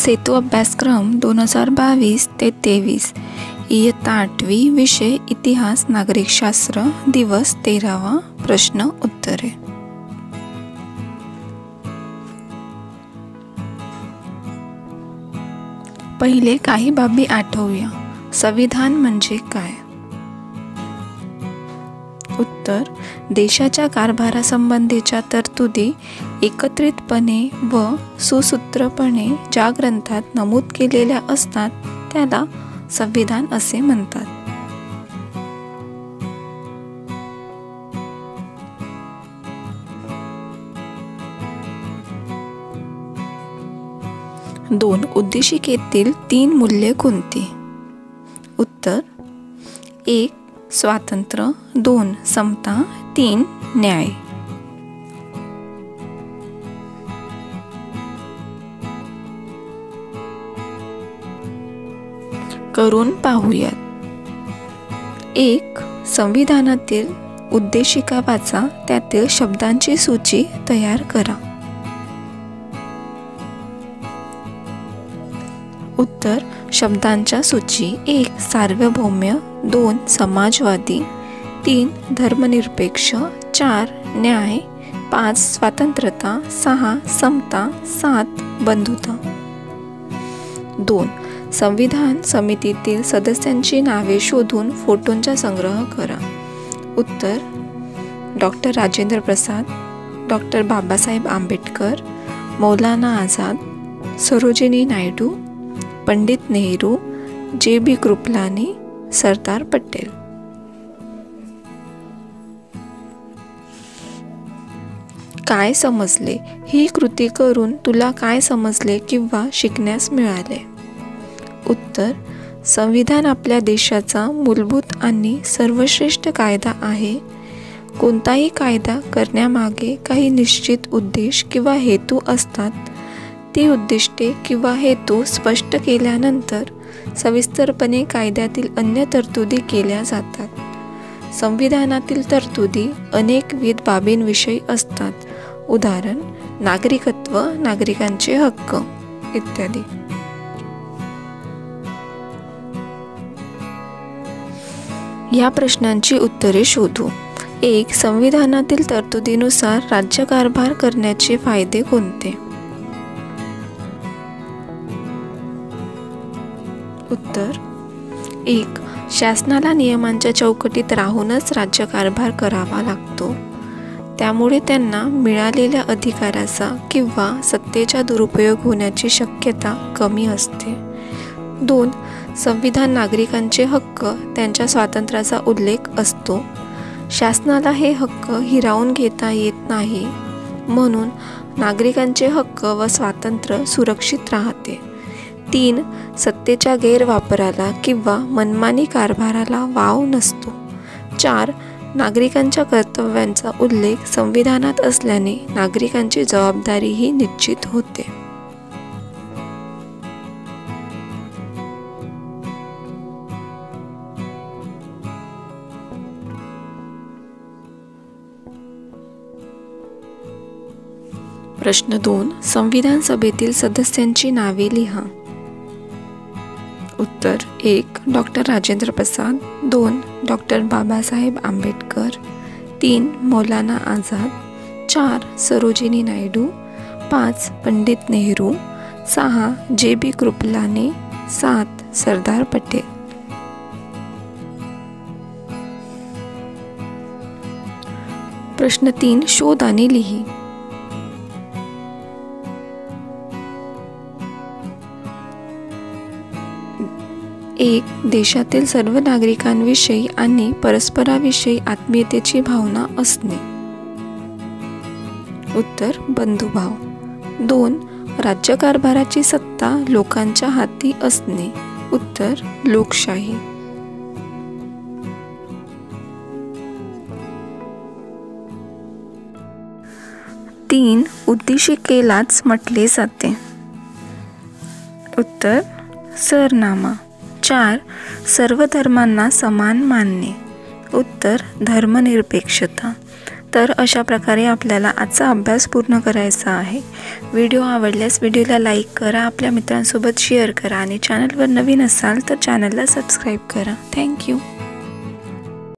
सेतु अभ्यासक्रम 2022-23 इयत्ता 8वी विषय इतिहास नागरिकशास्त्र दिवस 13वां प्रश्न उत्तरे। पहिले काही बाबी आठवूया। संविधान म्हणजे काय? उत्तर, देशाच्या कारभारासंबंधीच्या तरतुदी एकत्रितपणे व सुसूत्रपणे ज्या ग्रंथात नमूद केलेल्या असतात त्याला संविधान असे म्हणतात। दोन, उद्देशिकेतील तीन मूल्ये कोणती? उत्तर, एक स्वातंत्र्य, दोन समता, तीन न्याय। करून पाहूयात। एक, संविधानातील उद्देशिका वाचा, त्यातील शब्दांची सूची तयार करा। उत्तर, शब्दांच्या सूची: एक सार्वभौम्य, दोन समाजवादी, तीन धर्मनिरपेक्ष, चार न्याय, पांच स्वतंत्रता, सहा समता, सात बंधुता। दोन, संविधान समितीतील सदस्यांची नावे शोधून फोटोंचा संग्रह करा। उत्तर, doctor Rajendra Prasad, doctor Babasaheb Ambedkar, Maulana Azad, Sarojini Naidu, Pandit Nehru, J B Kripalani, Sardar Patel. काय समजले? ही कृती करून तुला काय समजले किंवा शिकण्यास मिळाले? उत्तर, संविधान आपल्या देशाचा मूलभूत आणि सर्वश्रेष्ठ कायदा आहे। कोणताही कायदा करण्यामागे काही निश्चित उद्देश किंवा हेतू असतात। ती उद्दिष्टे किंवा हेतू स्पष्ट केल्यानंतर सविस्तरपणे कायद्यातील अन्य तरतुदी केल्या जातात। संविधानातील तरतुदी अनेकविध बाबींविषयी असतात, उदाहरण नागरिकत्व, नागरिकांचे हक्क इत्यादी। या प्रश्नांची उत्तरे शोधू। एक, संविधानातील तरतुदीनुसार राज्यकारभार करण्याचे फायदे कोणते? उत्तर, एक, शासनाला नियमांच्या चौकटीत राहूनच राज्यकारभार करावा लागतो, त्यामुळे त्यांना मिळालेल्या अधिकाराचा किंवा सत्तेचा दुरुपयोग होण्याची शक्यता कमी असते। दोन, संविधान नागरिकांचे हक्क, त्यांच्या स्वातंत्र्याचा उल्लेख असतो, शासनाला हे हक्क हिरावून घेता येत नाही, म्हणून नागरिकांचे हक्क व स्वातंत्र्य सुरक्षित राहते। तीन, सत्तेच्या गैरवापराला किंवा मनमानी कारभाराला वाव नसतो। चार, नागरिकांच्या कर्तव्यांचा उल्लेख संविधानात असल्याने नागरिकांची जबाबदारीही निश्चित होते। प्रश्न 2, संविधान सभेतील सदस्यांची नावे लिहा। उत्तर, एक, डॉक्टर राजेंद्र प्रसाद, दोन, डॉक्टर बाबासाहेब आंबेडकर, तीन, मौलाना आझाद, चार, सरोजिनी नायडू, पाच, पंडित नेहरू, सहा, जे बी कृपलानी, सात, सरदार पटेल। प्रश्न 3, शोध आणि लिही। एक, देशातील सर्व नागरिकांविषयी आणि परस्पराविषयी आत्मीयतेची भावना असणे। उत्तर, बंधुभाव। दोन, राज्यकारभाराची सत्ता लोकांच्या हाती असणे। उत्तर, लोकशाही। तीन, उद्देशिकेलाच म्हटले जाते। उत्तर, सरनामा। चार, सर्व धर्मांना समान मानणे। उत्तर, धर्मनिरपेक्षता। तर अशा प्रकारे आपल्याला आजचा अभ्यास पूर्ण करायचा आहे। व्हिडिओ आवडल्यास व्हिडिओला लाईक करा, आपल्या मित्रांसोबत शेअर करा आणि चॅनलवर नवीन असाल तर चॅनलला सबस्क्राइब करा। थँक्यू।